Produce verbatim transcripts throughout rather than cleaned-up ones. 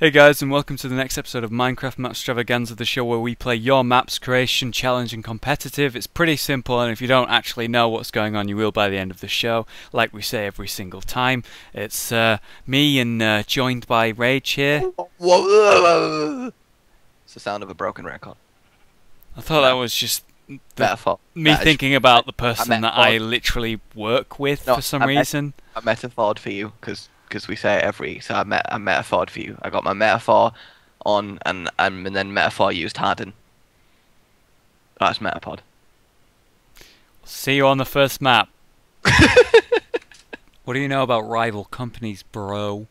Hey guys, and welcome to the next episode of Minecraft Mapstravaganza, the show where we play your maps, creation, challenge and competitive. It's pretty simple, and if you don't actually know what's going on, you will by the end of the show, like we say every single time. It's uh, me and uh, joined by Rage here. It's the sound of a broken record. I thought that was just the, me that thinking about the person that I literally work with no, for some I reason. I metaphored for you, because... because we say it every, so I met I metaphored for you. I got my metaphor on, and and, and then metaphor used Harden. That's metapod. See you on the first map. What do you know about rival companies, bro?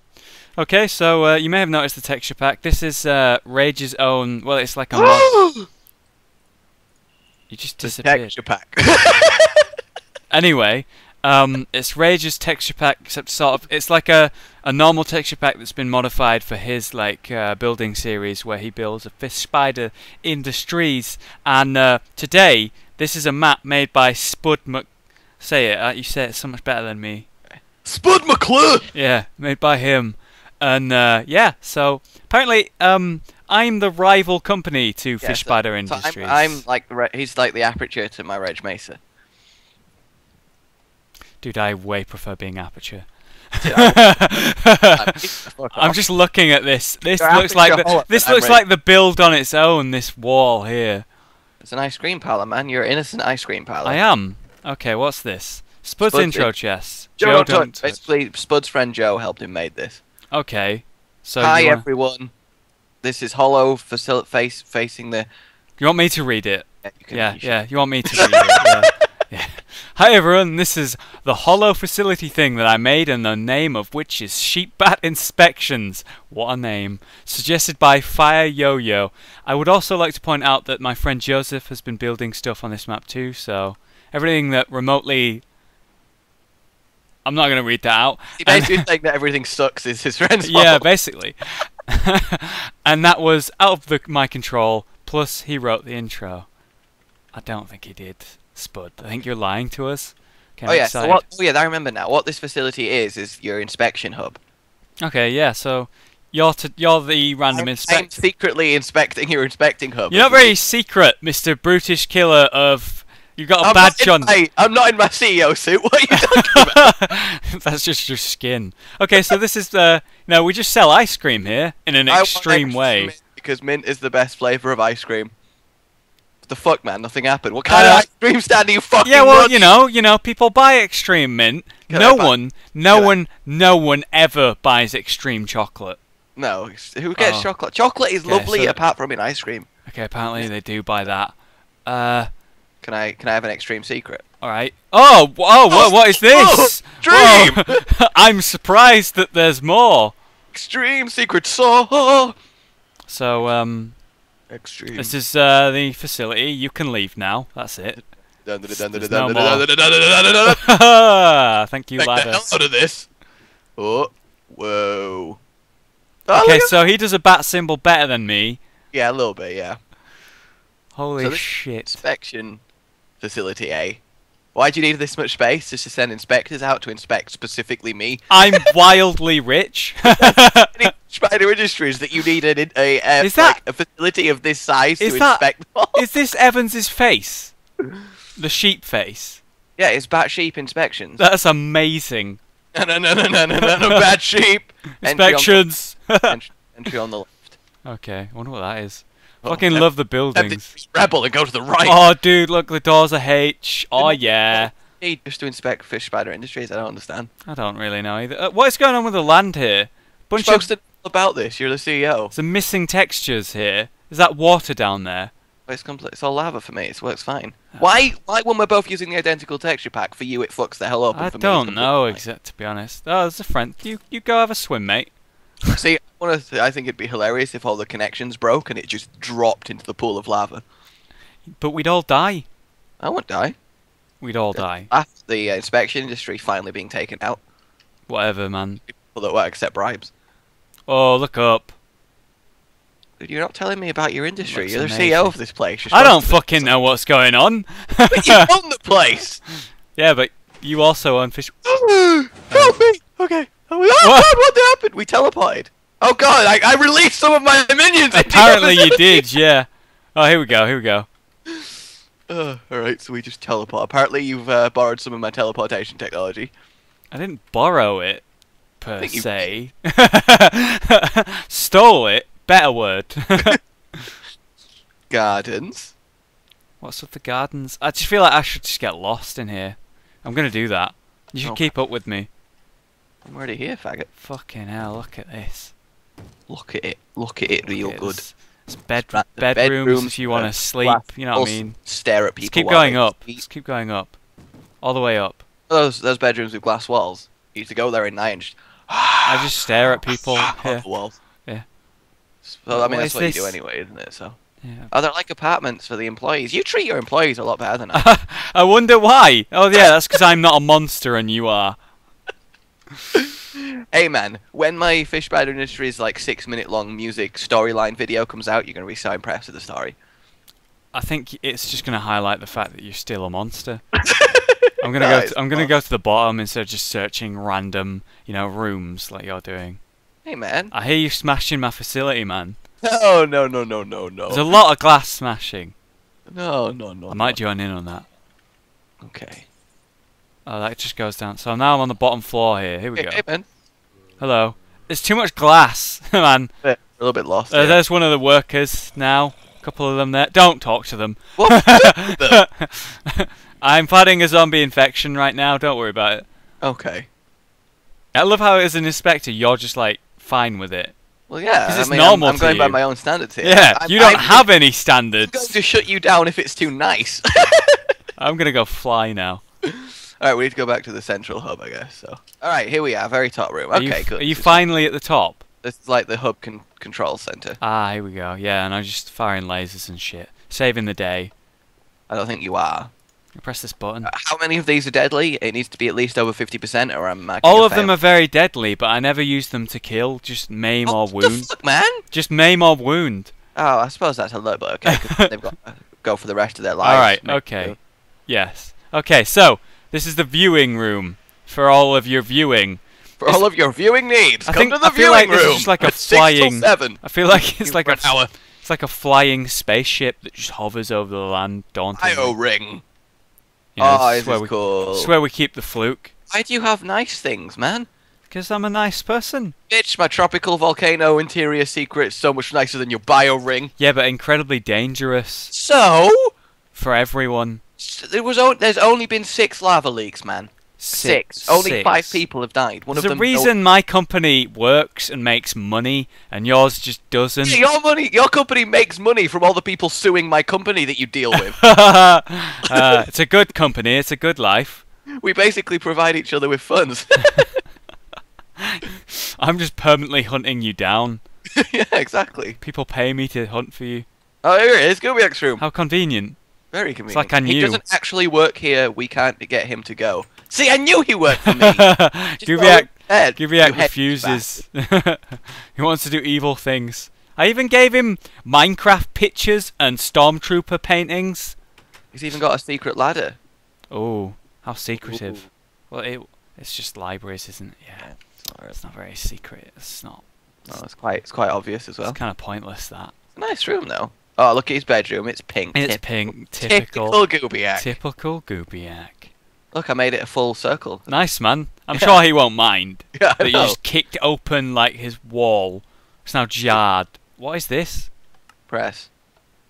Okay, so uh, you may have noticed the texture pack. This is uh, Rage's own. Well, it's like a. mod. You just disappeared. The texture pack. Anyway. Um, it's Rage's texture pack, except sort of, it's like a, a normal texture pack that's been modified for his, like, uh, building series where he builds a Fish Spider Industries, and, uh, today, this is a map made by Spud Mc... Say it, uh, you say it so much better than me. Spud McClure! Yeah, made by him. And, uh, yeah, so, apparently, um, I'm the rival company to yeah, Fish so, Spider Industries. So I'm, I'm, like, he's like the aperture to my Rage Mesa. Dude, I way prefer being aperture. I'm just looking at this. This You're looks like the, this looks I'm like ready. the build on its own. This wall here. It's an ice cream parlor, man. You're an innocent ice cream parlor. I am. Okay, what's this? Spud's, Spud's intro chest. Joe, Joe don't, don't touch. Basically, Spud's friend Joe helped him make this. Okay. So hi wanna... everyone. This is hollow face facing the. You want me to read it? Yeah, you yeah, yeah. You want me to read it? Yeah. Yeah. Hi everyone, this is the hollow facility thing that I made, and the name of which is Sheep Bat Inspections. What a name. Suggested by Fire Yo-Yo. I would also like to point out that my friend Joseph has been building stuff on this map too, so everything that remotely... I'm not going to read that out. He basically saying that everything sucks is his friend's fault. Yeah, basically. And that was out of the, my control, plus he wrote the intro. I don't think he did. Spud, I think you're lying to us. Okay, oh, yeah, so what, oh yeah, I remember now. What this facility is, is your inspection hub. Okay, yeah, so you're to, you're the random I'm, inspector. I'm secretly inspecting your inspecting hub. You're not very secret, Mister Brutish Killer of... You've got a I'm badge on... My, I'm not in my C E O suit, what are you talking about? That's just your skin. Okay, so this is the... No, we just sell ice cream here in an I extreme way. Mint, because mint is the best flavour of ice cream. The fuck, man, nothing happened. What kind uh, of ice cream stand do you fucking Yeah, well, run? you know, you know, people buy extreme mint. Can no one, no Can one, no one ever buys extreme chocolate. No, who gets oh. chocolate? Chocolate is okay, lovely so apart from in ice cream. Okay, apparently they do buy that. Uh... Can I can I have an extreme secret? All right. Oh, oh, what what is this? Oh, dream. I'm surprised that there's more. Extreme secret so. So um. Extreme. This is uh, the facility. You can leave now. That's it. Thank you, ladder. Out of this. Oh, whoa. Oh, okay, so he does a bat symbol better than me. Yeah, a little bit. Yeah. Holy so shit! Inspection facility A. Why do you need this much space? Just to send inspectors out to inspect specifically me. I'm wildly rich. Spider Industries that you need an, a, a, is that, like, a facility of this size is to that, inspect. Is this Evans's face? The sheep face? Yeah, it's Bat Sheep Inspections. That's amazing. No, no, no, no, no, no, no, Bat Sheep. Inspections. Entry on, the, entry on the left. Okay, I wonder what that is. Oh, fucking love the buildings. Rebel and go to the right. Oh, dude, look, the doors are H. Oh, yeah. Just to inspect Fish Spider Industries, I don't understand. I don't really know either. Uh, what's going on with the land here? Bunch You're of... about this, you're the C E O. Some missing textures here. Is that water down there? Well, it's complete. It's all lava for me. It works fine. Oh. Why? Why when we're both using the identical texture pack? For you, it fucks the hell up. I and for don't me, know, except to be honest. Oh, there's a friend. You you go have a swim, mate. See, I, wanna th I think it'd be hilarious if all the connections broke and it just dropped into the pool of lava. But we'd all die. I wouldn't die. We'd all yeah. die. After the uh, inspection industry finally being taken out. Whatever, man. People that won't accept bribes. Oh, look up. You're not telling me about your industry. Looks You're the amazing. C E O of this place. You're I don't fucking know what's going on. But you own the place! Yeah, but you also own Fish... Help me! Okay. Oh, God, what? what happened? We teleported. Oh god, I, I released some of my minions! Apparently you did, yeah. Oh, here we go, here we go. Uh, Alright, so we just teleport. Apparently you've uh, borrowed some of my teleportation technology. I didn't borrow it, per se. Stole it. Better word. Gardens. What's with the gardens? I just feel like I should just get lost in here. I'm going to do that. You should oh. keep up with me. I'm already here, faggot. Fucking hell, look at this. Look at it. Look at it look real at good. It's, it's bed right, bedrooms, bedrooms if you want to sleep. You know what I mean? Stare at people. Just keep going up. Just keep going up. All the way up. Those, those bedrooms with glass walls. You used to go there at night and just... I just stare at people. Yeah. The walls. Yeah. So, I mean, what that's what this? you do anyway, isn't it? So. Yeah. Oh, they're like apartments for the employees. You treat your employees a lot better than I. I wonder why. Oh, yeah, that's because I'm not a monster and you are. Hey, man, when my Fish Spider Industries like six-minute-long music storyline video comes out, you're going to be so impressed with the story. I think it's just going to highlight the fact that you're still a monster. I'm going no, to I'm going to go to the bottom instead of just searching random, you know, rooms like you're doing. Hey, man. I hear you smashing my facility, man. No, no, no, no, no, no. There's a lot of glass smashing. No, no, no. I might no. join in on that. Okay. Oh, that just goes down. So now I'm on the bottom floor here. Here we hey, go. Hey, man. Hello. There's too much glass, man. A little bit lost. Uh, yeah. There's one of the workers now. A couple of them there. Don't talk to them. What? I'm fighting a zombie infection right now. Don't worry about it. Okay. I love how as an inspector, you're just like fine with it. Well, yeah, I it's mean, normal I'm, I'm going you. by my own standards here. Yeah, I'm, you don't I'm, have any standards. I'm going to shut you down if it's too nice. I'm going to go fly now. Alright, we need to go back to the central hub, I guess. So, Alright, here we are, very top room. Okay, good. Are you finally at the top? This is like the hub con control centre. Ah, here we go. Yeah, and I'm just firing lasers and shit. Saving the day. I don't think you are. You press this button. Uh, how many of these are deadly? It needs to be at least over fifty percent or I'm marking All of fail. them are very deadly, but I never use them to kill. Just maim oh, or wound. What the fuck, man? Just maim or wound. Oh, I suppose that's a low, but okay. 'Cause they've got to go for the rest of their lives. Alright, okay. Sure. Yes. Okay, so... This is the viewing room for all of your viewing. For it's, all of your viewing needs. I Come think, to the I feel viewing like room. It's just like a flying. I feel like it's like an hour. It's like a flying spaceship that just hovers over the land. Daunting. I O ring. You know, oh, this is where we, cool. This is where we keep the fluke. Why do you have nice things, man? Because I'm a nice person. Bitch, my tropical volcano interior secret is so much nicer than your bio ring. Yeah, but incredibly dangerous. So? For everyone. There was o there's only been six lava leaks, man. Six. six. Only six. five people have died. One there's of them. The reason my company works and makes money, and yours just doesn't. Yeah, your money, your company makes money from all the people suing my company that you deal with. uh, it's a good company. It's a good life. We basically provide each other with funds. I'm just permanently hunting you down. Yeah, exactly. People pay me to hunt for you. Oh, here it is. Goobiak's room. How convenient. Very convenient. It's like I knew. He doesn't actually work here. We can't get him to go. See, I knew he worked for me. Goobiak, Goobiak refuses. He wants to do evil things. I even gave him Minecraft pictures and Stormtrooper paintings. He's even got a secret ladder. Oh, how secretive. Ooh. Well, it, it's just libraries, isn't it? Yeah, yeah it's, not it's not very secret. It's not. No, it's quite, it's quite obvious as well. It's kind of pointless, that. It's a nice room, though. Oh, look at his bedroom. It's pink. It's Tip pink. Typical. Typical Goobiak. Typical Goobiak. Look, I made it a full circle. Nice, man. I'm yeah. sure he won't mind. Yeah, that you just kicked open, like, his wall. It's now jarred. What is this? Press.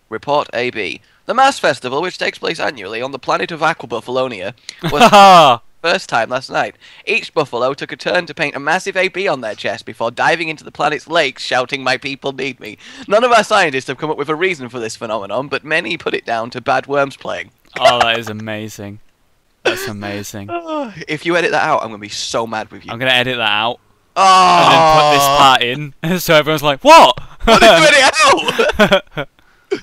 Report A B. The Mass Festival, which takes place annually on the planet of Aquabuffalonia, was... first time last night. Each buffalo took a turn to paint a massive A B on their chest before diving into the planet's lakes shouting, "My people need me." None of our scientists have come up with a reason for this phenomenon, but many put it down to bad worms playing. Oh, that is amazing. That's amazing. If you edit that out, I'm going to be so mad with you. I'm going to edit that out. Oh. And then put this part in. So everyone's like, what? What did you edit out?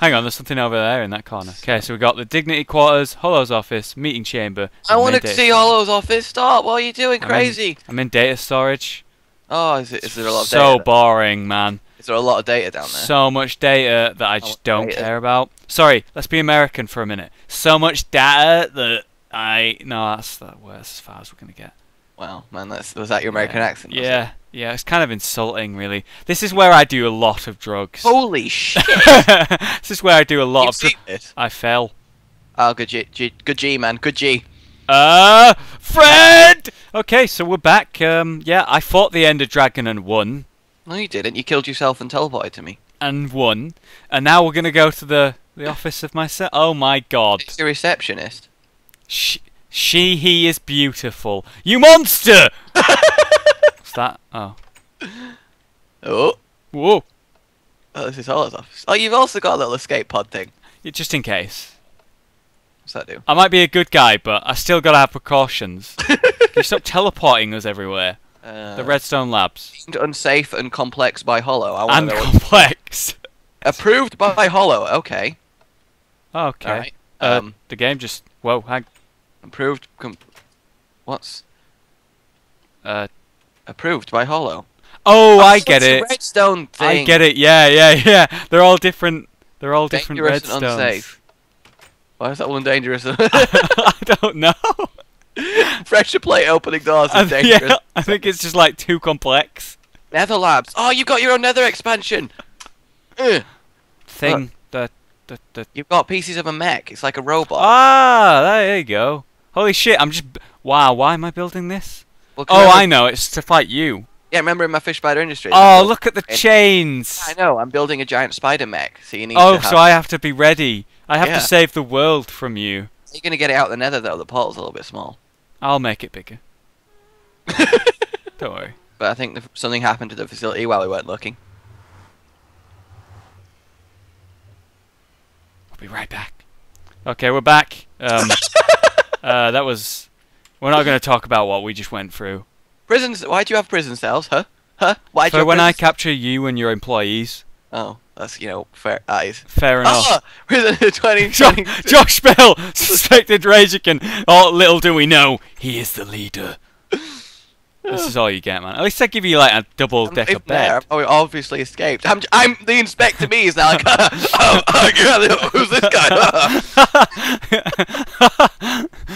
Hang on, there's something over there in that corner. Okay, so we got the Dignity Quarters, Hollow's office, meeting chamber. I want to see Hollow's office. Stop! What are you doing? Crazy! I'm in, I'm in data storage. Oh, is, it, is there a lot of data? So boring, man. Is there a lot of data down there? So much data that I just don't care about. Sorry, let's be American for a minute. So much data that I... No, that's the worst as far as we're going to get. Wow, man, that's, was that your American accent? Yeah, Yeah, it's kind of insulting, really. This is where I do a lot of drugs. Holy shit! This is where I do a lot You've of drugs. I fell. Oh, good G, G, good G, man, good G. Uh, friend! Okay, so we're back. Um, yeah, I fought the Ender Dragon and won. No, you didn't. You killed yourself and teleported to me. And won. And now we're gonna go to the the office of my se- Oh my god! It's the receptionist. She, she, he is beautiful. You monster! What's that? Oh. Oh. Whoa. Oh, this is all office. Oh, you've also got a little escape pod thing. Yeah, just in case. What's that do? I might be a good guy, but I still gotta have precautions. You stop teleporting us everywhere. Uh, the Redstone Labs. Seemed unsafe and complex by Hollow. I want and to know complex. Approved by Hollow. Okay. Okay. All right. Um, uh, the game just whoa. Hang. Approved. Com what's? Uh, approved by Hollow. Oh, oh I get it. Redstone thing. I get it. Yeah, yeah, yeah. They're all different. They're all different redstones. Dangerous and unsafe. Why is that one dangerous? I don't know. Pressure plate opening doors is dangerous. Yeah, I think it's just like too complex. Nether Labs. Oh, you got your own Nether expansion. Ugh. Thing. The, the, the. You've got pieces of a mech. It's like a robot. Ah, there you go. Holy shit! I'm just. Wow. Why am I building this? Well, oh, I, I know. It's to fight you. Yeah, remember in my Fish Spider Industries. Oh, look at the chains. I know. I'm building a giant spider mech, so you need. Oh, to have so I have to be ready. I have yeah. to save the world from you. You're gonna get it out the nether though. The portal's a little bit small. I'll make it bigger. Don't worry. But I think something happened to the facility while we weren't looking. I'll be right back. Okay, we're back. Um, uh, that was. We're not gonna talk about what we just went through. Prisons. Why do you have prison cells? Huh? Huh? Why do you? So when I capture you and your employees. Oh. That's, you know, fair eyes. Fair enough. Oh, twenty, twenty, Josh, Josh Bell, suspected Ragican. Oh, little do we know, he is the leader. This is all you get, man. At least I give you like a double-decker bed. Oh, obviously escaped. I'm, I'm the Inspector Mees now. Like, oh, oh, yeah, who's this guy?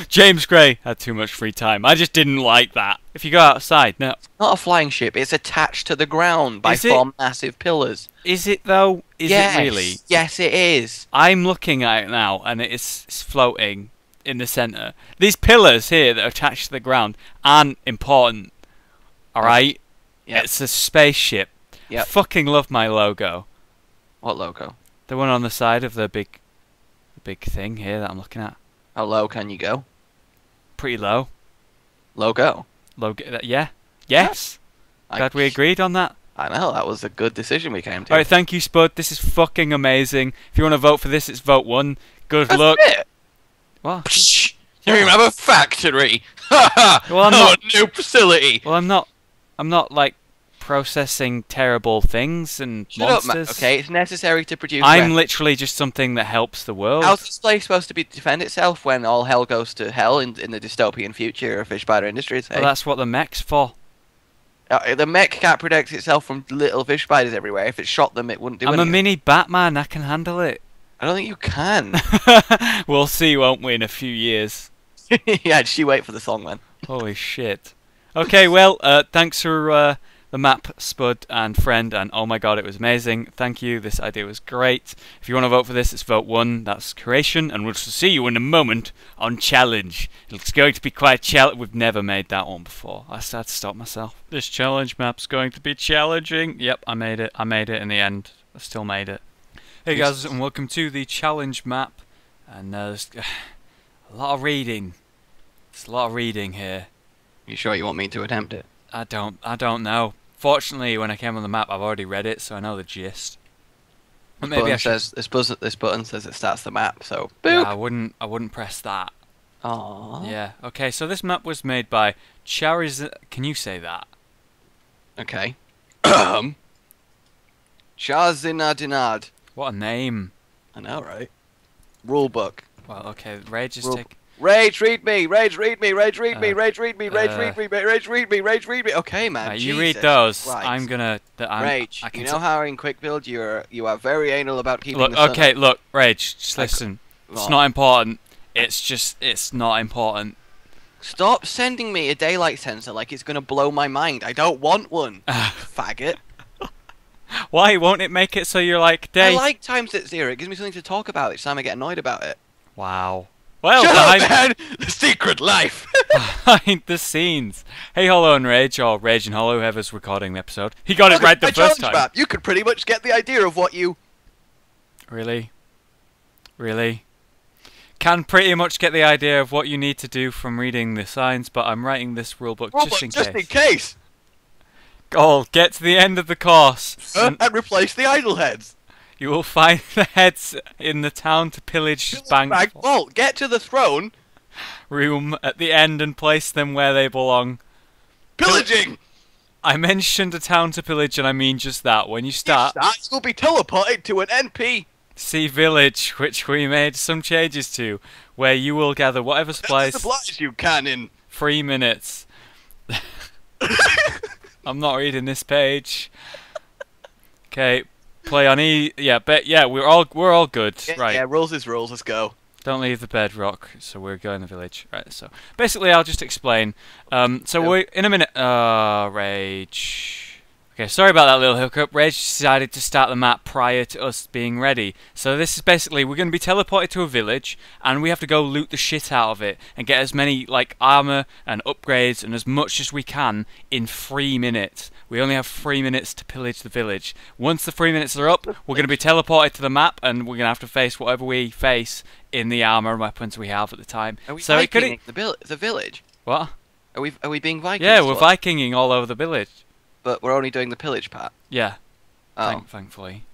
James Gray had too much free time. I just didn't like that. If you go outside, no. It's not a flying ship. It's attached to the ground by four massive pillars. Is it though? Is yes. it really? Yes, it is. I'm looking at it now, and it is it's floating in the center. These pillars here that are attached to the ground aren't important. Alright? Yep. It's a spaceship. Yep. Fucking love my logo. What logo? The one on the side of the big big thing here that I'm looking at. How low can you go? Pretty low. Logo? Logo, yeah. Yes. I Glad we agreed on that. I know, that was a good decision we came to. Alright, thank you, Spud. This is fucking amazing. If you want to vote for this, it's vote one. Good That's luck. It. What? You have a factory. Ha well, I'm not oh, new facility. Well, I'm not. I'm not like processing terrible things and Shut monsters. Up, okay, it's necessary to produce. I'm weapons. literally just something that helps the world. How's this place supposed to be defend itself when all hell goes to hell in in the dystopian future of Fish Spider Industries? Hey? Well, that's what the mech's for. Uh, the mech can't protect itself from little fish spiders everywhere. If it shot them, it wouldn't do I'm anything. I'm a mini Batman. I can handle it. I don't think you can. We'll see, won't we, in a few years. Yeah, just you wait for the song, man. Holy shit. Okay, well, uh, thanks for uh, the map, Spud, and friend, and oh my god, it was amazing. Thank you, this idea was great. If you want to vote for this, it's vote one. That's creation, and we'll see you in a moment on challenge. It's going to be quite challenging. We've never made that one before. I had to stop myself. This challenge map's going to be challenging. Yep, I made it. I made it in the end. I still made it. Hey guys, and welcome to the challenge map, and uh, there's uh, a lot of reading. There's a lot of reading here. You sure you want me to attempt it? I don't, I don't know. Fortunately, when I came on the map, I've already read it, so I know the gist. But maybe I should... says, this, buzz, this button says it starts the map, so... Boop. Yeah, I wouldn't, I wouldn't press that. Aww. Yeah, okay, so this map was made by Charizard... Can you say that? Okay. Um. Charizardinad. What a name. I know, right? Rulebook. Well, okay, Rage is taking... Rage, read me! Rage, read me! Rage, read me! Rage, read me! Rage, read me! Rage, read me! Rage, read me! Okay, man, Jesus. You read those, I'm gonna... Rage, you know how in quick build you are you are very anal about keeping the sun up. Okay, look, Rage, just listen. It's not important. It's just... It's not important. Stop sending me a daylight sensor like it's going to blow my mind. I don't want one, faggot. Why won't it make it so you're like day? I like times at zero. It gives me something to talk about each time I get annoyed about it. Wow. Well, shut up, man! The secret life! Behind the scenes. Hey, Hollow and Rage, or Rage and Hollow, whoever's recording the episode. He got Look, it right the first time. Map. You could pretty much get the idea of what you... Really? Really? Can pretty much get the idea of what you need to do from reading the signs, but I'm writing this rulebook just, just in case. Just in case! Goal, get to the end of the course. Uh, and, and replace the idle heads. You will find the heads in the town to pillage Bank Vault. Get to the throne room at the end and place them where they belong. Pillaging! I mentioned a town to pillage, and I mean just that. When you start, you start you'll be teleported to an N P C village, which we made some changes to, where you will gather whatever supplies, supplies you can in three minutes. I'm not reading this page. Okay. Play on E. Yeah, but yeah, we're all we're all good, yeah, right? Yeah, rules is rules. Let's go. Don't leave the bedrock. So we're going to the village, right? So basically, I'll just explain. Um, so yep. we in a minute. Uh, Rage. Okay, sorry about that little hiccup. Rage decided to start the map prior to us being ready. So this is basically we're going to be teleported to a village, and we have to go loot the shit out of it and get as many like armor and upgrades and as much as we can in three minutes. We only have three minutes to pillage the village. Once the three minutes are up, we're going to be teleported to the map, and we're going to have to face whatever we face in the armor and weapons we have at the time. Are we so Vikinging it the, the village? What? Are we, are we being Vikings? Yeah, we're what? Vikinging all over the village. But we're only doing the pillage part? Yeah. Oh. Thank thankfully.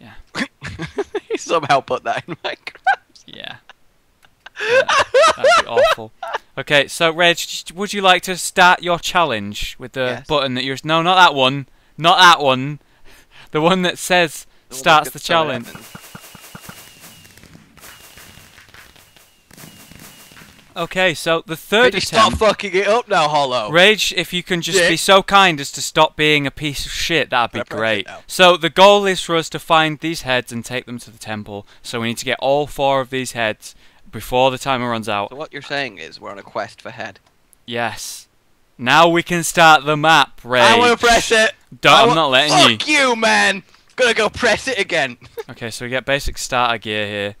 Yeah. You somehow put that in Minecraft. Yeah. Yeah, that'd be awful. Okay, so Reg, would you like to start your challenge with the yes. button that you're... No, not that one. Not that one. The one that says the starts the challenge. Okay, so the third attempt... Stop fucking it up now, Hollow. Rage, if you can just yeah. be so kind as to stop being a piece of shit, that'd be I great. So the goal is for us to find these heads and take them to the temple. So we need to get all four of these heads before the timer runs out. So what you're saying is we're on a quest for head. Yes. Now we can start the map, Rage. I want to press it. Don't, I'm not letting fuck you. Fuck you, man. Gonna go press it again. Okay, so we get basic starter gear here.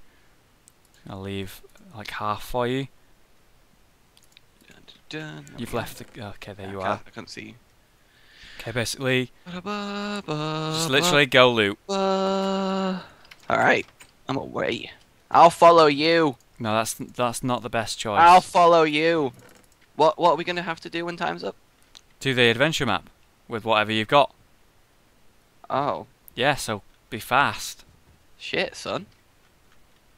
I'll leave like half for you. Dun, dun. You've okay. left the... Okay, there yeah, you I are. I can't see you. Okay, basically... Ba -ba -ba just literally go loot. Alright. I'm away. I'll follow you. No, that's that's not the best choice. I'll follow you. What what are we gonna have to do when time's up? Do the adventure map with whatever you've got. Oh. Yeah. So be fast. Shit, son.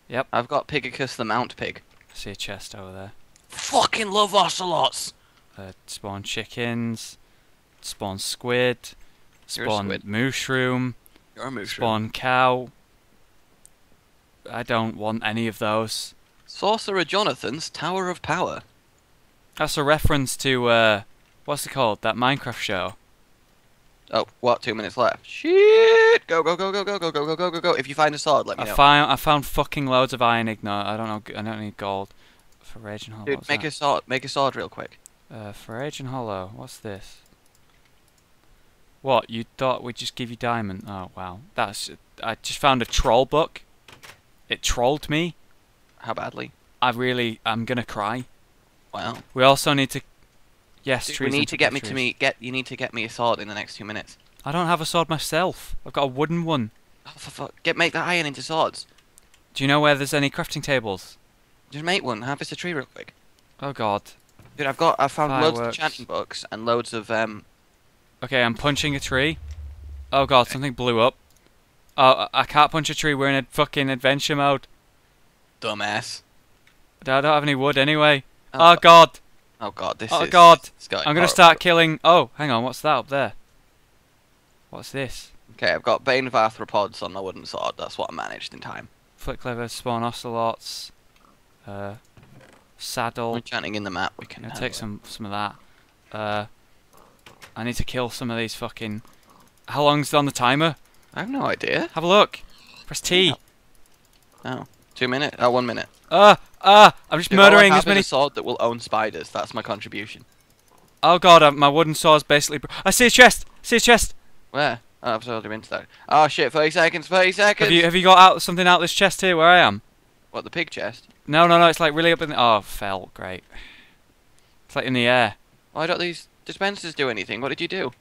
Yep. I've got Pigicus the Mount Pig. I see a chest over there. Fucking love ocelots. Uh, spawn chickens. Spawn squid. Spawn You're a squid. mushroom. You're a mushroom. Spawn cow. I don't want any of those. Sorcerer Jonathan's Tower of Power. That's a reference to, uh, what's it called? That Minecraft show. Oh, what? Two minutes left. Shit! Go, go, go, go, go, go, go, go, go, go, go. If you find a sword, let me I know. Found, I found fucking loads of iron ignite. I don't know. I don't need gold. For Rage and Hollow. Dude, make that? a sword. Make a sword real quick. Uh, for Rage and Hollow. What's this? What? You thought we'd just give you diamond? Oh, wow. That's... I just found a troll book. It trolled me. How badly? I really, I'm gonna cry. Wow. We also need to. Yes, Dude, trees. We need to get me to me. Get you need to get me a sword in the next two minutes. I don't have a sword myself. I've got a wooden one. Oh, for fuck! Get make that iron into swords. Do you know where there's any crafting tables? Just make one. Harvest a tree real quick. Oh God. Dude, I've got. I found Fireworks. loads of enchanting books and loads of um. Okay, I'm punching a tree. Oh God! Something blew up. Oh, I can't punch a tree. We're in a fucking adventure mode. Dumbass. I don't have any wood anyway. Oh, oh God. Oh God, this oh, is... Oh God. I'm going to start killing... Oh, hang on, what's that up there? What's this? Okay, I've got Bane of Arthropods on my wooden sword. That's what I managed in time. Flick Clever, Spawn Ocelots. Uh, saddle. We're enchanting in the map. We can take some, some of that. Uh, I need to kill some of these fucking... How long's on the timer? I have no idea. Have a look. Press T. Oh. No. Two minutes? Oh, one minute. Uh, Ah, uh, I'm just Do murdering all I have as many. Is a sword that will own spiders. That's my contribution. Oh god, uh, my wooden sword's basically. Bro I see a chest. I see a chest. Where? Oh, I've already been to that. Oh shit! Thirty seconds. Thirty seconds. Have you have you got out something out of this chest here where I am? What, the pig chest? No, no, no. It's like really up in the. Oh, fell great. It's like in the air. Why don't these dispensers do anything? What did you do?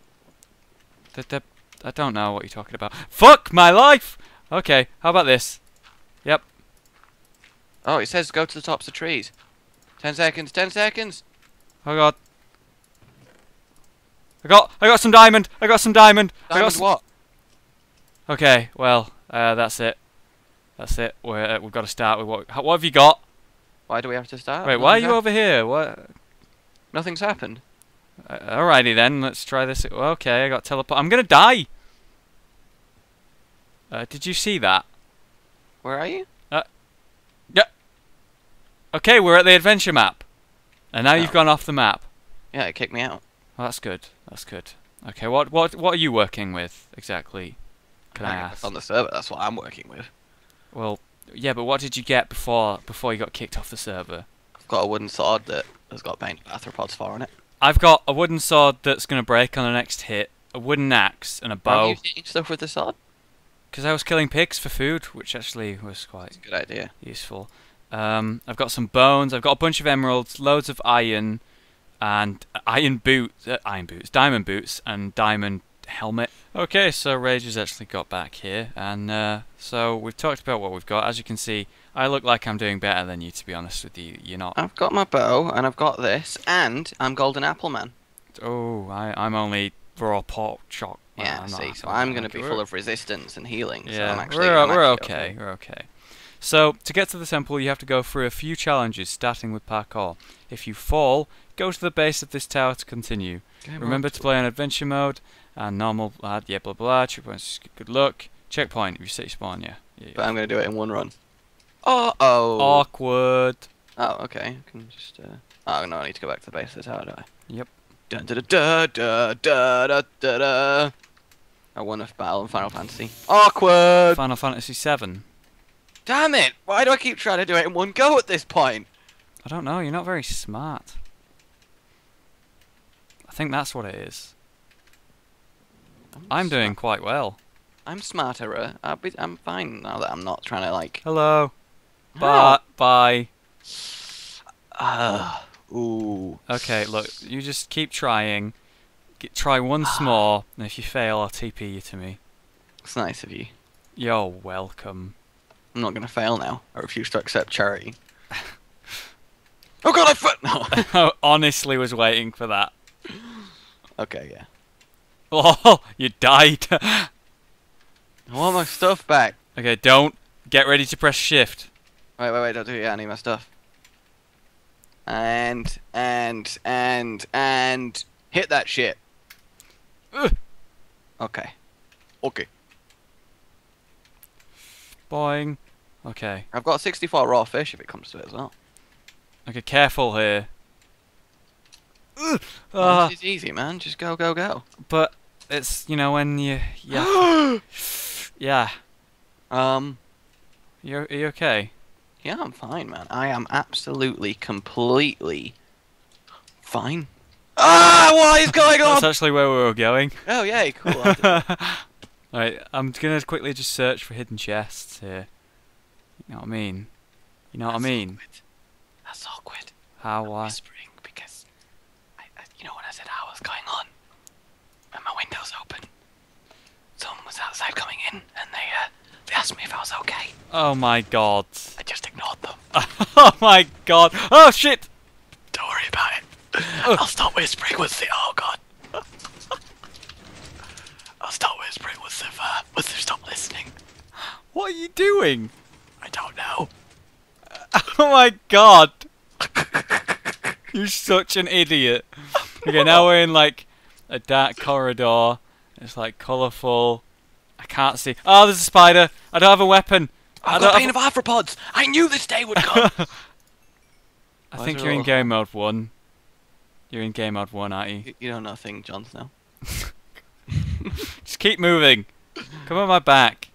The, the, I don't know what you're talking about. Fuck my life. Okay, how about this? Yep. Oh, it says go to the tops of trees. Ten seconds, ten seconds. Oh god. I got, I got some diamond. I got some diamond. Diamond I got some what? Okay, well, uh, that's it. That's it. We're, uh, we've got to start with what. How, what have you got? Why do we have to start? Wait, Nothing's why are you happened. over here? What? Nothing's happened. Uh, alrighty then. Let's try this. Okay, I got teleport. I'm gonna die. Uh, did you see that? Where are you? Uh, yeah. Okay, we're at the adventure map, and now oh. you've gone off the map. Yeah, it kicked me out. Well, that's good. That's good. Okay, what what what are you working with exactly? Can I, I ask? On the server. That's what I'm working with. Well, yeah, but what did you get before before you got kicked off the server? I've got a wooden sword that has got painted arthropods four on it. I've got a wooden sword that's gonna break on the next hit. A wooden axe and a bow. Why are you eating stuff with the sword? Because I was killing pigs for food, which actually was quite a good idea. Useful. Um, I've got some bones. I've got a bunch of emeralds, loads of iron, and iron boots, uh, iron boots, diamond boots, and diamond helmet. Okay, so Rage has actually got back here, and uh, so we've talked about what we've got. As you can see, I look like I'm doing better than you, to be honest with you. You're not. I've got my bow, and I've got this, and I'm Golden Apple Man. Oh, I, I'm only raw pork chalk. Well, yeah, I'm see, not, so I'm going to be full of resistance and healing. Yeah, so I'm actually, we're, I'm we're actually okay, okay, we're okay. So, to get to the temple, you have to go through a few challenges, starting with parkour. If you fall, go to the base of this tower to continue. Game Remember to play on adventure mode, and normal, uh, yeah, blah, blah, blah, good luck. Checkpoint, if you say spawn, yeah. yeah, yeah. But I'm going to do it in one run. Uh-oh! Awkward. Oh, okay. I can just, uh... Oh, no, I need to go back to the base of the tower, don't I? Yep. Dun da da da da da da da. I won a battle in Final Fantasy. Awkward! Final Fantasy seven. Damn it! Why do I keep trying to do it in one go at this point? I don't know, you're not very smart. I think that's what it is. I'm, I'm doing quite well. I'm smarter. I'll be, I'm fine now that I'm not trying to, like... Hello. Oh. Bye. Bye. Uh, ooh. Okay, look, you just keep trying. Get, try once more, and if you fail, I'll T P you to me. It's nice of you. You're welcome. I'm not going to fail now. I refuse to accept charity. Oh god, I foot! No. I honestly was waiting for that. Okay, yeah. Oh, you died. I want my stuff back. Okay, don't. Get ready to press shift. Wait, wait, wait, don't do it yet. I need my stuff. And, and, and, and... Hit that shit. Ugh. Okay. Okay. Boing. Okay. I've got sixty-four raw fish if it comes to it as well. Okay, careful here. Ugh. Uh, this is easy, man. Just go, go, go. But it's, you know, when you... Yeah. yeah. Um. You're, are you okay? Yeah, I'm fine, man. I am absolutely, completely fine. Ah! What is going on? That's actually where we were going. Oh, yay. Cool. Alright, I'm gonna quickly just search for hidden chests here. You know what I mean? You know what That's I mean? Awkward. That's awkward. How? I'm why? Whispering because I, I, you know when I said how was going on, and my window's open. Someone was outside coming in, and they uh, they asked me if I was okay. Oh my god! I just ignored them. Oh my god! Oh shit! Don't worry about it. Ugh. I'll stop whispering with the. Oh god. I'll start whispering once they've, uh, once they've stopped listening. What are you doing? I don't know. Uh, oh my god. You're such an idiot. Okay, now we're in like a dark corridor. It's like colourful. I can't see. Oh, there's a spider. I don't have a weapon. I've I got a pain of arthropods. I knew this day would come. I Why think you're all... in game mode one. You're in game mode one, aren't you? You know nothing, Jon Snow. Just keep moving. Come on my back.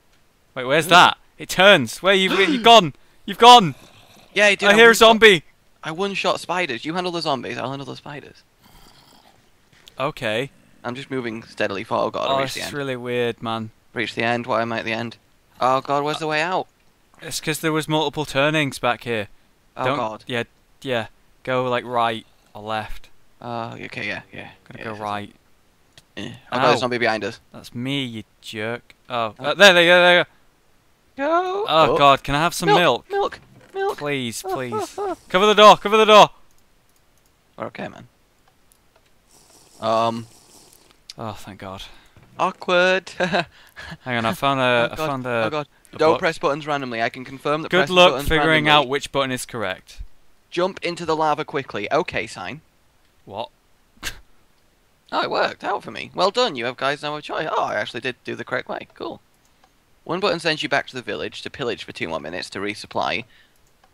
Wait, where's that? It turns. Where you? You've gone. You've gone. Yeah, dude, I, I hear a zombie. I one-shot spiders. You handle the zombies. I'll handle the spiders. Okay. I'm just moving steadily forward. Gotta oh, reach the end. It's really weird, man. Reach the end. Why am I at the end? Oh god, where's uh, the way out? It's because there was multiple turnings back here. Oh Don't, god. Yeah, yeah. Go like right or left. Oh, uh, okay, yeah, yeah. Gonna yeah, go right. Yeah. Oh, there's somebody behind us. That's me, you jerk. Oh, oh. Uh, there, there, there, there. Go. Oh, oh god, can I have some milk? Milk. Milk. Milk. Please, please. Cover the door. Cover the door. We're okay, man. Um. Oh, thank god. Awkward. Hang on, I found a. Oh, I found a. Oh god. A Don't book. press buttons randomly. I can confirm that. Good luck figuring randomly. out which button is correct. Jump into the lava quickly. Okay, sign. What? Oh, it worked out for me. Well done. You have guys now have a choice. Oh, I actually did do the correct way. Cool. One button sends you back to the village to pillage for two more minutes to resupply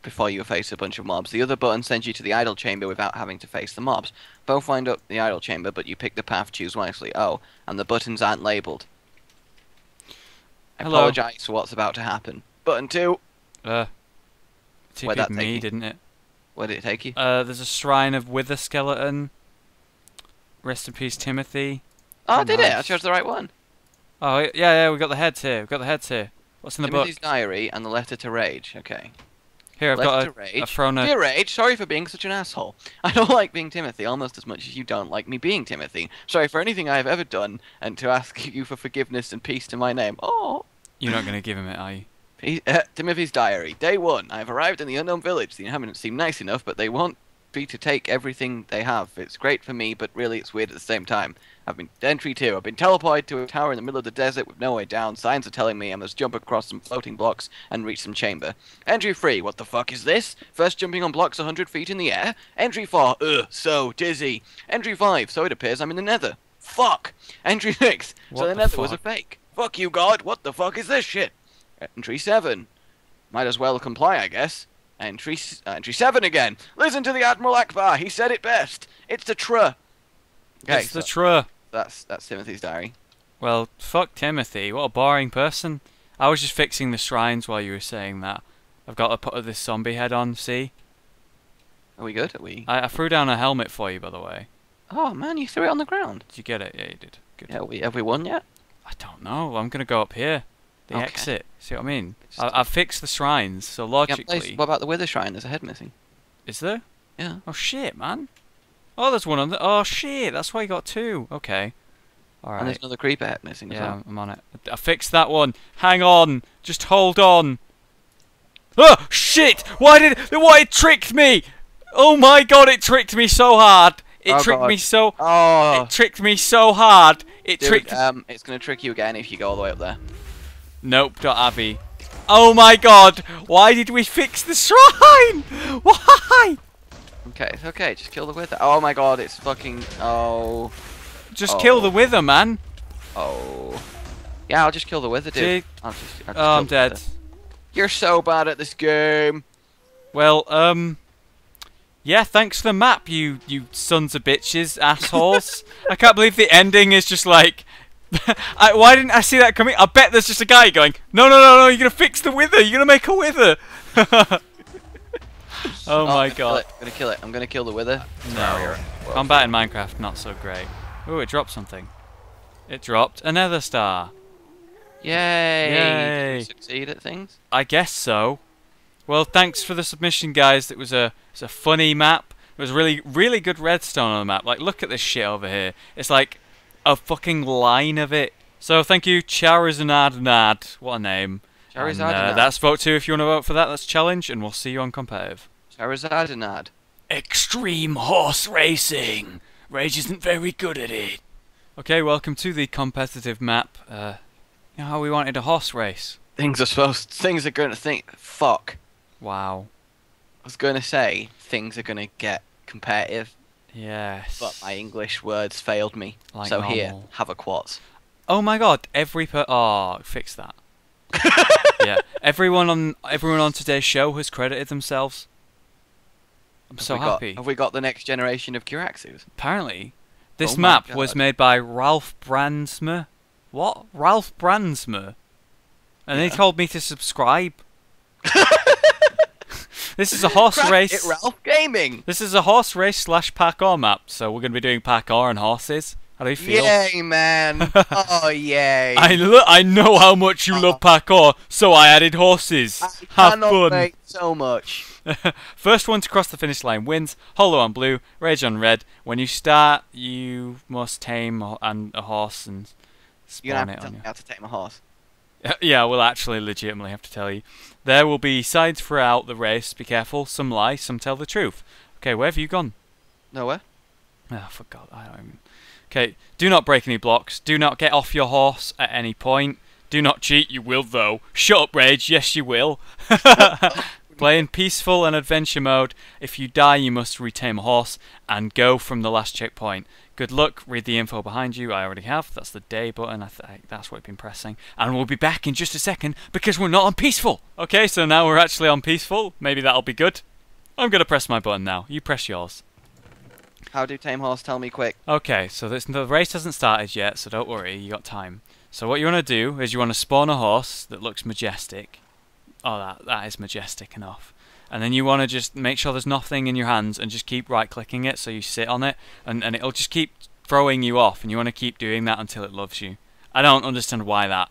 before you face a bunch of mobs. The other button sends you to the idle chamber without having to face the mobs. Both wind up the idle chamber, but you pick the path, choose wisely. Oh, and the buttons aren't labelled. I Hello. apologise for what's about to happen. Button two. Uh, Where'd that take me, you? didn't it? Where did it take you? Uh, there's a shrine of Wither Skeleton. Rest in peace, Timothy. Oh, I did it? I chose the right one. Oh, yeah, yeah, we've got the heads here. We've got the heads here. What's in the Timothy's book? Timothy's diary and the letter to Rage. Okay. Here, I've letter got a, a thrown Dear Rage, sorry for being such an asshole. I don't like being Timothy almost as much as you don't like me being Timothy. Sorry for anything I have ever done and to ask you for forgiveness and peace to my name. Oh. You're not going to give him it, are you? Peace, uh, Timothy's diary. Day one. I have arrived in the unknown village. The inhabitants seem nice enough, but they want me to take everything they have. It's great for me, but really it's weird at the same time. I've been entry two. I've been teleported to a tower in the middle of the desert with no way down. Signs are telling me I must jump across some floating blocks and reach some chamber. Entry three. What the fuck is this? First jumping on blocks one hundred feet in the air. Entry four. Ugh, so dizzy. Entry five. So it appears I'm in the nether. Fuck. Entry six. What so the, the nether fuck? was a fake. Fuck you, God. What the fuck is this shit? Entry seven. Might as well comply, I guess. Entry s uh, entry seven again. Listen to the Admiral Akbar. He said it best. It's the truh. Okay, it's so the truh. That's that's Timothy's diary. Well, fuck Timothy. What a boring person. I was just fixing the shrines while you were saying that. I've got to put this zombie head on. See? Are we good? Are we? I, I threw down a helmet for you, by the way. Oh man, you threw it on the ground. Did you get it? Yeah, you did. Good. Yeah, we, have we won yet? I don't know. I'm gonna go up here. The okay. exit. See what I mean? I, I fixed the shrines, so logically. Place, what about the Wither Shrine? There's a head missing. Is there? Yeah. Oh shit, man. Oh, there's one on the... Oh, shit, that's why you got two. Okay. All right. And there's another creeper head missing as well. Yeah, I'm on it. I fixed that one. Hang on. Just hold on. Oh, shit! Why did... What? It tricked me! Oh, my God, it tricked me so hard. It oh, tricked God. me so... Oh. It tricked me so hard. It Dude, tricked... Um, it's going to trick you again if you go all the way up there. Nope, dot Abby. Oh, my God. Why did we fix the shrine? Why? Okay, it's okay, just kill the Wither. Oh my god, it's fucking... Oh... Just oh. kill the Wither, man! Oh... Yeah, I'll just kill the Wither, dude. I'll just, I'll just oh, I'm dead. You're so bad at this game! Well, um... yeah, thanks for the map, you, you sons of bitches, assholes. I can't believe the ending is just like... I, why didn't I see that coming? I bet there's just a guy going, no, no, no, no, you're gonna fix the Wither, you're gonna make a Wither! Oh, oh my I'm god. I'm gonna kill it. I'm gonna kill the Wither. No. Combat in Minecraft, not so great. Ooh, it dropped something. It dropped a nether star. Yay! Yay. Did we succeed at things? I guess so. Well, thanks for the submission, guys. It was a, it was a funny map. It was really, really good redstone on the map. Like, look at this shit over here. It's like a fucking line of it. So, thank you, Charizardinad. What a name. Charizardinad. And, uh, that's vote two if you want to vote for that. That's challenge, and we'll see you on competitive. Charizardinad. Extreme horse racing. Rage isn't very good at it. Okay, welcome to the competitive map. Uh, you know how we wanted a horse race. Things are supposed. Things are gonna think. Fuck. Wow. I was gonna say things are gonna get competitive. Yes. But my English words failed me. Like so normal. Here, have a quartz. Oh my god! Every per. Oh, fix that. Yeah, everyone on everyone on today's show has credited themselves. I'm have so happy. Got, have we got the next generation of Kiraxus? Apparently, this oh map was made by Ralph Brandsma. What? Ralph Brandsma, and yeah. They told me to subscribe. This is a horse Crack race. It, Ralph Gaming. This is a horse race slash parkour map. So we're going to be doing parkour and horses. How do you feel? Yay, man! Oh, yay! I lo I know how much you oh. love parkour, so I added horses. I Have fun! Make so much. First one to cross the finish line wins. Holo on blue, rage on red. When you start, you must tame a, a horse and spawn it on you. You're gonna have to tell me how to tame a horse. Yeah, we'll actually legitimately have to tell you. There will be sides throughout the race. Be careful. Some lie, some tell the truth. Okay, where have you gone? Nowhere. Oh, for God, I don't even... Okay, do not break any blocks. Do not get off your horse at any point. Do not cheat. You will, though. Shut up, Rage. Yes, you will. Play in peaceful and adventure mode. If you die, you must retame a horse and go from the last checkpoint. Good luck. Read the info behind you. I already have. That's the day button. I th that's what I've been pressing. And we'll be back in just a second because we're not on peaceful. Okay, so now we're actually on peaceful. Maybe that'll be good. I'm going to press my button now. You press yours. How do tame horse? Tell me quick. Okay, so this, the race hasn't started yet, so don't worry. You got time. So what you want to do is you want to spawn a horse that looks majestic. Oh, that, that is majestic enough. And then you want to just make sure there's nothing in your hands and just keep right-clicking it so you sit on it, and, and it'll just keep throwing you off, and you want to keep doing that until it loves you. I don't understand why that,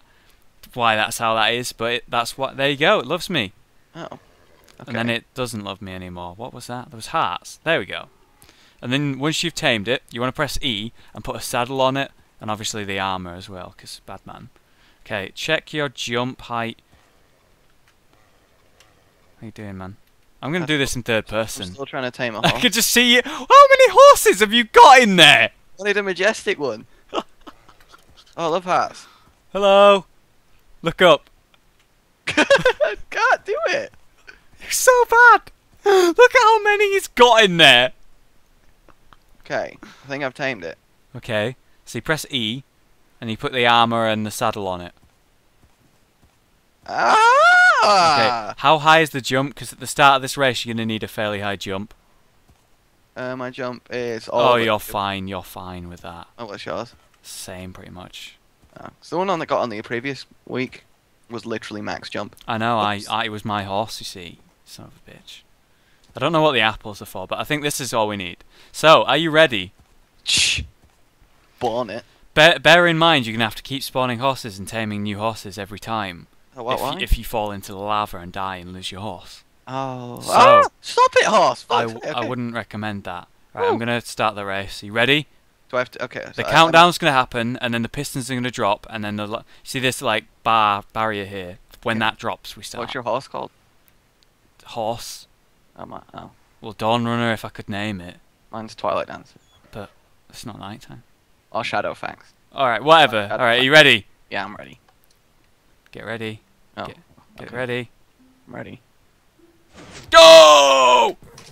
why that's how that is, but it, that's what... There you go, it loves me. Oh. Okay. And then it doesn't love me anymore. What was that? There was hearts. There we go. And then once you've tamed it, you want to press E and put a saddle on it, and obviously the armour as well, because bad man. Okay, check your jump height. How you doing, man? I'm gonna do this in third person. I'm still trying to tame a horse. I could just see you. How many horses have you got in there? I need a majestic one. Oh, I love hearts. Hello. Look up. I can't do it. You're so bad. Look at how many he's got in there. Okay, I think I've tamed it. Okay, so you press E, and you put the armor and the saddle on it. Ah! Okay, how high is the jump? Because at the start of this race, you're going to need a fairly high jump. Uh, my jump is... Oh, you're fine. You're fine with that. Oh, what's yours? Same, pretty much. Oh, so the one I got on the previous week was literally max jump. I know. I, I, it was my horse, you see. Son of a bitch. I don't know what the apples are for, but I think this is all we need. So, are you ready? Spawn it. Bear, bear in mind, you're going to have to keep spawning horses and taming new horses every time. Oh, what, if, why? You, if you fall into the lava and die and lose your horse. Oh. So ah, stop it, horse! I, okay. I wouldn't recommend that. Right, Ooh. I'm going to start the race. Are you ready? Do I have to... Okay. So the I, countdown's going to happen, and then the pistons are going to drop, and then the... See this, like, bar barrier here? When yeah. that drops, we start. What's your horse called? Horse. I might, oh. Well, Dawn Runner, if I could name it. Mine's Twilight Dancer. But it's not night time. Or Shadowfax. Alright, whatever. Alright, are you ready? Yeah, I'm ready. Get ready. Oh, get get okay. ready. I'm ready. Go! Okay.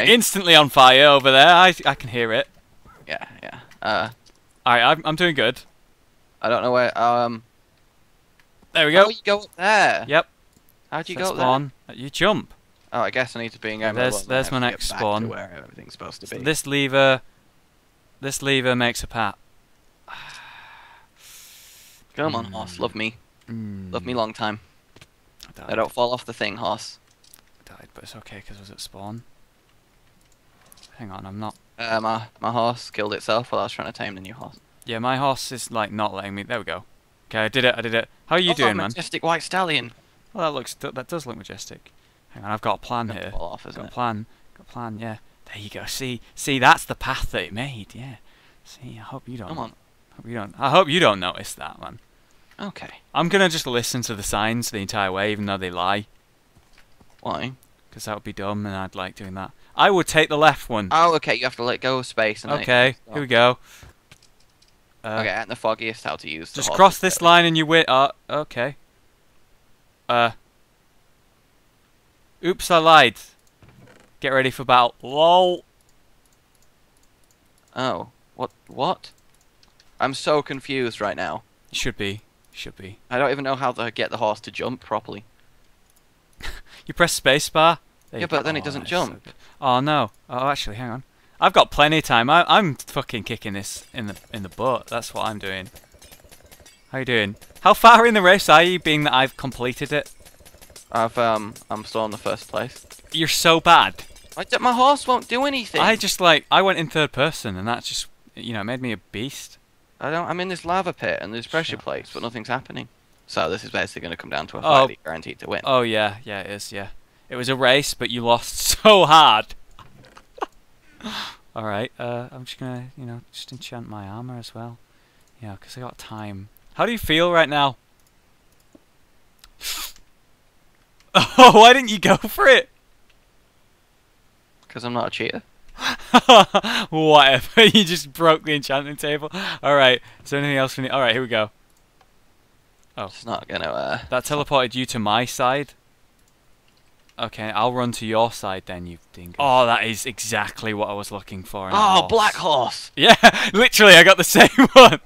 Are you instantly on fire over there? I I can hear it. Yeah, yeah. Uh, Alright, I'm, I'm doing good. I don't know where... Um, there we go. How do you go up there? Yep. How do you That's go up spawn. there? You jump. Oh, I guess I need to be in game. There's, there's my next spawn. Where everything's supposed to be. So this lever, this lever makes a pat. Come mm. on, horse, love me, mm. love me long time. I, I don't fall off the thing, horse. I died, but it's okay because I was at spawn. Hang on, I'm not. Uh, my my horse killed itself while I was trying to tame the new horse. Yeah, my horse is like not letting me. There we go. Okay, I did it. I did it. How are you oh, doing, majestic man? Majestic white stallion. Well, that looks that does look majestic. Hang on, I've got a plan here. Off, I've got a plan. Got a plan. Yeah. There you go. See, see, that's the path that it made. Yeah. See, I hope you don't. Come on. Hope you don't. I hope you don't notice that, man. Okay. I'm gonna just listen to the signs the entire way, even though they lie. Why? Because that would be dumb, and I'd like doing that. I would take the left one. Oh, okay. You have to let go of space. And okay. Here we go. Uh, okay. And the foggiest how to use. Just cross this line, and you win. Uh, okay. Uh. Oops, I lied. Get ready for battle. LOL. Oh. What? What? I'm so confused right now. Should be. Should be. I don't even know how to get the horse to jump properly. You press spacebar. Yeah, but then it doesn't jump. Oh, no. Oh, actually, hang on. I've got plenty of time. I, I'm fucking kicking this in the in the butt. That's what I'm doing. How you doing? How far in the race are you, being that I've completed it? I've um, I'm still in the first place. You're so bad. I d my horse won't do anything. I just like I went in third person, and that's just you know made me a beast. I don't. I'm in this lava pit and there's pressure Shut plates, but nothing's happening. So this is basically going to come down to a fight oh. that you're guaranteed to win. Oh yeah, yeah it is. Yeah, it was a race, but you lost so hard. All right, uh, I'm just gonna you know just enchant my armor as well. Yeah, because I got time. How do you feel right now? Oh, why didn't you go for it? Because I'm not a cheater. Whatever, you just broke the enchanting table. Alright, is there anything else we need? Alright, here we go. Oh. It's not gonna... Uh... That teleported you to my side. Okay, I'll run to your side then, you dingo. Oh, that is exactly what I was looking for. Oh, horse. Black horse! Yeah, literally, I got the same one!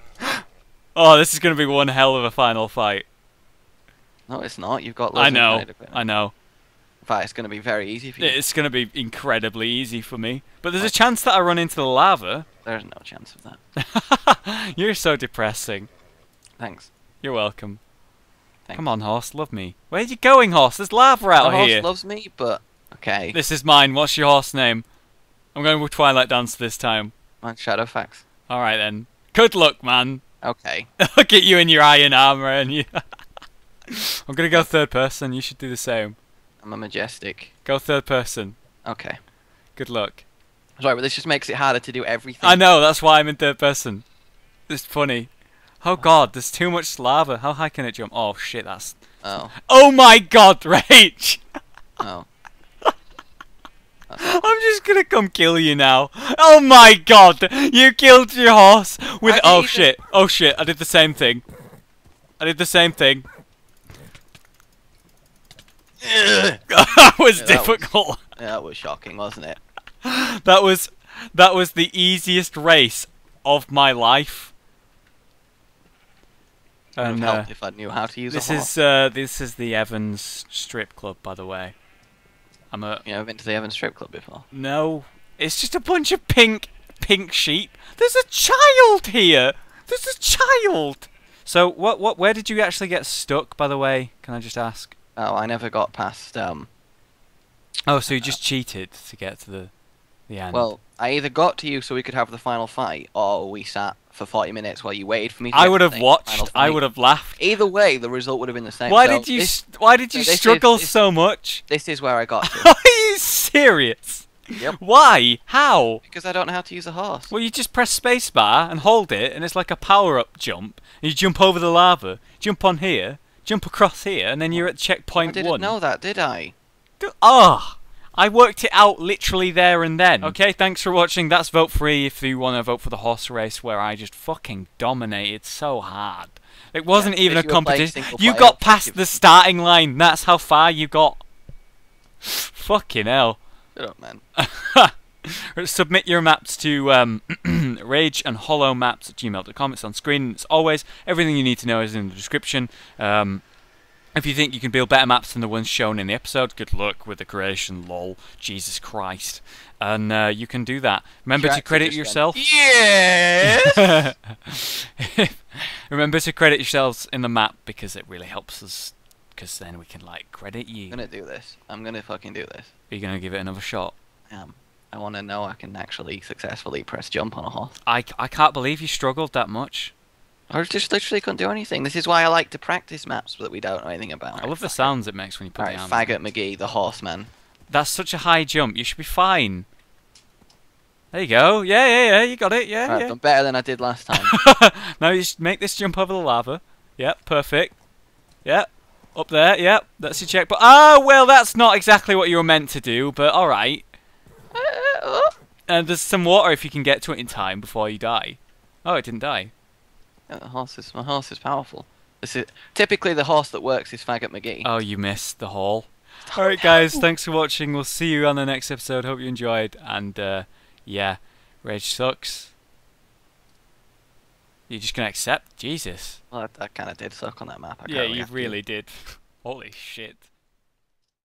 Oh, this is gonna be one hell of a final fight. No, it's not. You've got loads I know. Of I know. In fact, it's going to be very easy for you. It's going to be incredibly easy for me. But there's a chance that I run into the lava. There's no chance of that. You're so depressing. Thanks. You're welcome. Thanks. Come on, horse. Love me. Where are you going, horse? There's lava out here. The horse loves me, but... Okay. This is mine. What's your horse name? I'm going with Twilight Dance this time. Mine's Shadowfax. All right, then. Good luck, man. Okay. Look at you in your iron armor and you... I'm gonna go third person, you should do the same. I'm a majestic. Go third person. Okay. Good luck. Sorry, but this just makes it harder to do everything. I know, that's why I'm in third person. It's funny. Oh god, there's too much lava. How high can it jump? Oh shit, that's... Oh. Oh my god, Rage! Oh. I'm just gonna come kill you now. Oh my god! You killed your horse with... I oh shit, even... oh shit, I did the same thing. I did the same thing. That was yeah, that difficult. Was, yeah, that was shocking, wasn't it? That was that was the easiest race of my life. It would have helped if I knew how to use this. A is uh, this is the Evans Strip Club, by the way. I'm a. You know, I've been to the Evans Strip Club before. No, it's just a bunch of pink pink sheep. There's a child here. There's a child. So what what where did you actually get stuck, by the way? Can I just ask? Oh, I never got past, um... Oh, so you just uh, cheated to get to the, the end. Well, I either got to you so we could have the final fight, or we sat for forty minutes while you waited for me to... I would have watched, I would have laughed. Either way, the result would have been the same. Why so did you this, Why did you struggle is, this, so much? This is where I got to. Are you serious? Yep. Why? How? Because I don't know how to use a horse. Well, you just press spacebar and hold it, and it's like a power-up jump. And you jump over the lava, jump on here... Jump across here, and then you're at checkpoint one. I didn't one. know that, did I? Ah! Oh, I worked it out literally there and then. Okay, thanks for watching. That's Vote Free if you want to vote for the horse race where I just fucking dominated so hard. It wasn't yeah, even a competition. You got past the starting line. That's how far you got. Fucking hell. Shut up, man. Submit your maps to um, rage and hollow maps at gmail dot com. It's on screen. It's always everything you need to know is in the description. Um, if you think you can build better maps than the ones shown in the episode, good luck with the creation. Lol, Jesus Christ! And uh, you can do that. Remember Track to credit yourself. Yes. Remember to credit yourselves in the map because it really helps us. Because then we can like credit you. I'm gonna do this. I'm gonna fucking do this. Are you gonna give it another shot? I am. I want to know I can actually successfully press jump on a horse. I, I can't believe you struggled that much. I just literally couldn't do anything. This is why I like to practice maps that we don't know anything about. I love the sounds it makes when you put the arm. Alright, Faggot McGee, the horseman. That's such a high jump. You should be fine. There you go. Yeah, yeah, yeah. You got it. Yeah, right, yeah. I've done better than I did last time. Now you should make this jump over the lava. Yep, perfect. Yep. Up there. Yep. That's your check. But oh, well, that's not exactly what you were meant to do, but alright. And there's some water if you can get to it in time before you die. Oh, it didn't die. Yeah, the horse is, my horse is powerful. This is typically the horse that works is Faggot McGee. Oh, you missed the haul. All right, guys, thanks for watching. We'll see you on the next episode. Hope you enjoyed. And uh, yeah, Rage sucks. You're just gonna accept, Jesus. Well, I, I kind of did suck on that map. I yeah, you really did. Holy shit.